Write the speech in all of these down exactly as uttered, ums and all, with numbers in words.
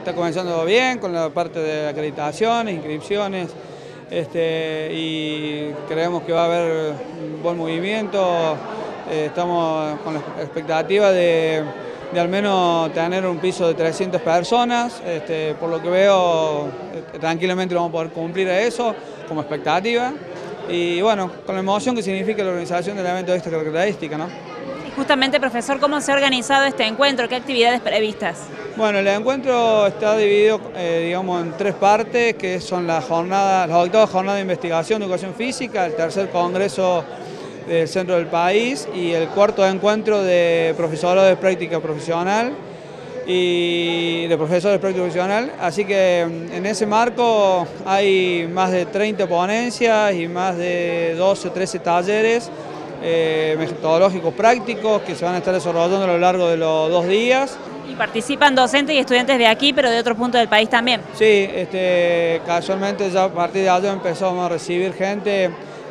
Está comenzando bien con la parte de acreditaciones, inscripciones, este, y creemos que va a haber un buen movimiento. Eh, estamos con la expectativa de, de al menos tener un piso de trescientas personas, este, por lo que veo tranquilamente vamos a poder cumplir a eso como expectativa. Y bueno, con la emoción que significa la organización del evento de esta característica, ¿no? Y justamente, profesor, ¿cómo se ha organizado este encuentro? ¿Qué actividades previstas? Bueno, el encuentro está dividido, eh, digamos, en tres partes, que son las jornadas, las octavas jornadas de investigación de educación física, el tercer congreso del centro del país y el cuarto encuentro de profesorado de práctica profesional y de profesores de práctica profesional, así que en ese marco hay más de treinta ponencias y más de doce o trece talleres eh, metodológicos prácticos que se van a estar desarrollando a lo largo de los dos días. Y participan docentes y estudiantes de aquí, pero de otros puntos del país también. Sí, este, casualmente ya a partir de ayer empezamos a recibir gente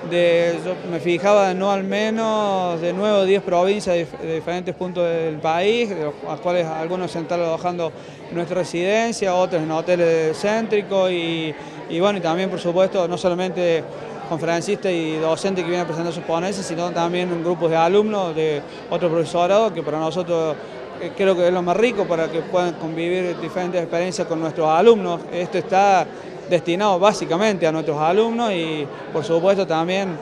de, yo me fijaba, no al menos de nueve o diez provincias de diferentes puntos del país, de las cuales algunos se están alojando en nuestra residencia, otros en hoteles céntricos y, y bueno, y también por supuesto no solamente conferencistas y docentes que vienen a presentar sus ponencias, sino también grupos de alumnos de otro profesorado, que para nosotros creo que es lo más rico para que puedan convivir diferentes experiencias con nuestros alumnos. Esto está destinado básicamente a nuestros alumnos y por supuesto también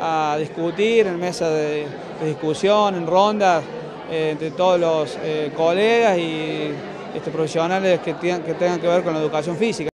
a discutir en mesas de, de discusión, en rondas eh, entre todos los eh, colegas y este, profesionales que, tienen, que tengan que ver con la educación física.